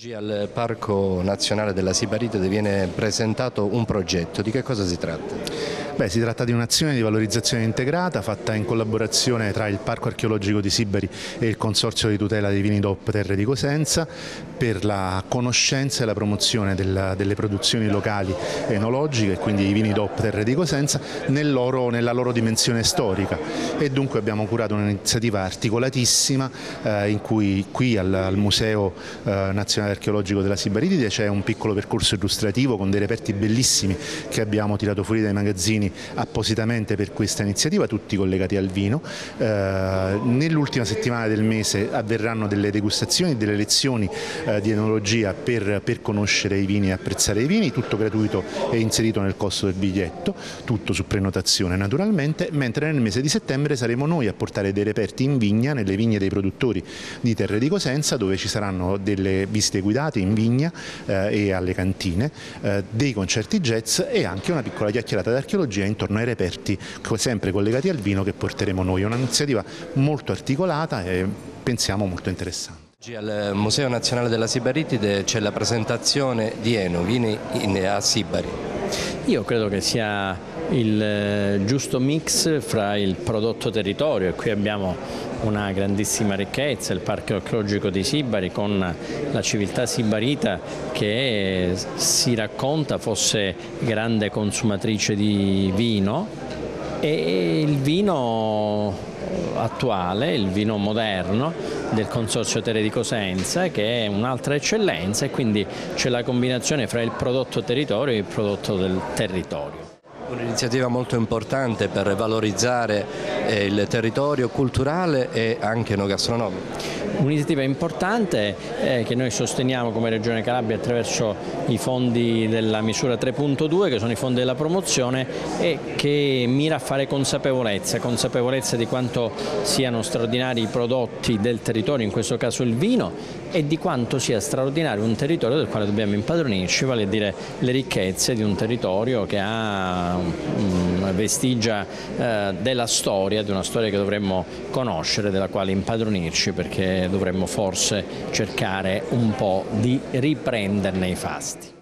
Oggi al Parco Nazionale della Sibaritide viene presentato un progetto. Di che cosa si tratta? Beh, si tratta di un'azione di valorizzazione integrata fatta in collaborazione tra il Parco Archeologico di Sibari e il Consorzio di tutela dei vini DOP Terre di Cosenza per la conoscenza e la promozione delle produzioni locali enologiche, quindi i vini DOP Terre di Cosenza, nella loro dimensione storica. E dunque abbiamo curato un'iniziativa articolatissima in cui qui al Museo Nazionale Archeologico della Sibaritide c'è un piccolo percorso illustrativo con dei reperti bellissimi che abbiamo tirato fuori dai magazzini appositamente per questa iniziativa, tutti collegati al vino. Nell'ultima settimana del mese avverranno delle degustazioni, delle lezioni di enologia per conoscere i vini e apprezzare i vini, tutto gratuito e inserito nel costo del biglietto, tutto su prenotazione naturalmente, mentre nel mese di settembre saremo noi a portare dei reperti in vigna, nelle vigne dei produttori di Terre di Cosenza, dove ci saranno delle visite guidate in vigna e alle cantine, dei concerti jazz e anche una piccola chiacchierata d'archeologia intorno ai reperti sempre collegati al vino che porteremo noi. È un'iniziativa molto articolata e pensiamo molto interessante. Oggi al Museo Nazionale della Sibaritide c'è la presentazione di Enovini a Sibari. Io credo che sia il giusto mix fra il prodotto territorio, e qui abbiamo una grandissima ricchezza, il Parco Archeologico di Sibari con la civiltà sibarita che si racconta fosse grande consumatrice di vino, e il vino attuale, il vino moderno del Consorzio Terre di Cosenza, che è un'altra eccellenza, e quindi c'è la combinazione fra il prodotto territorio e il prodotto del territorio. Un'iniziativa molto importante per valorizzare il territorio culturale e anche enogastronomico. Un'iniziativa importante che noi sosteniamo come Regione Calabria attraverso i fondi della misura 3.2, che sono i fondi della promozione, e che mira a fare consapevolezza di quanto siano straordinari i prodotti del territorio, in questo caso il vino, e di quanto sia straordinario un territorio del quale dobbiamo impadronirci, vale a dire le ricchezze di un territorio che ha vestigia della storia, di una storia che dovremmo conoscere, della quale impadronirci, perché dovremmo forse cercare un po' di riprenderne i fasti.